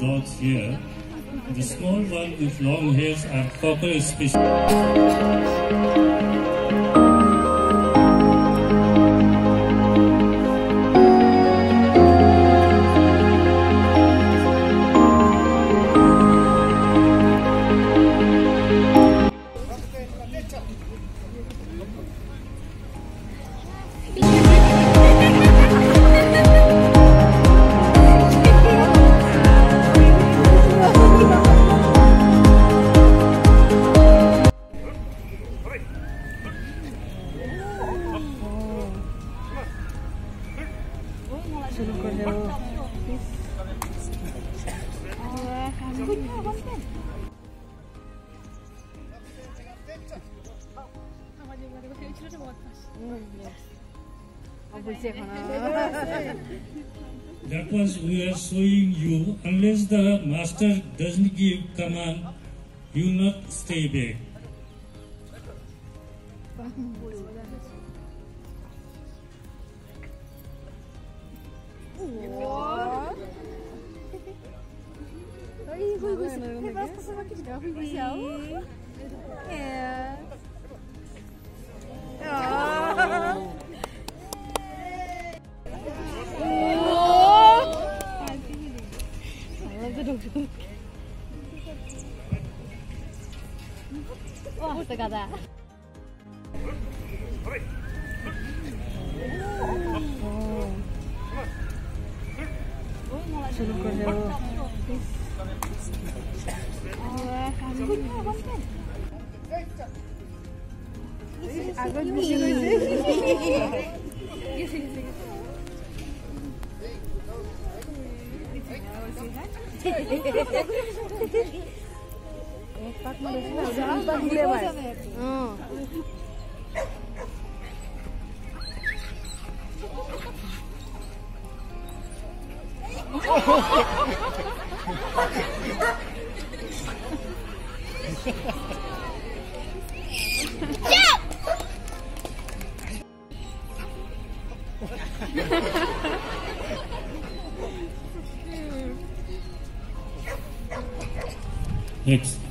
dogs here. The small one with long hairs are cockroach species. That was we are showing you, unless the master doesn't give command, you not stay back. Yeah. Oh. Oh, look at that. Next.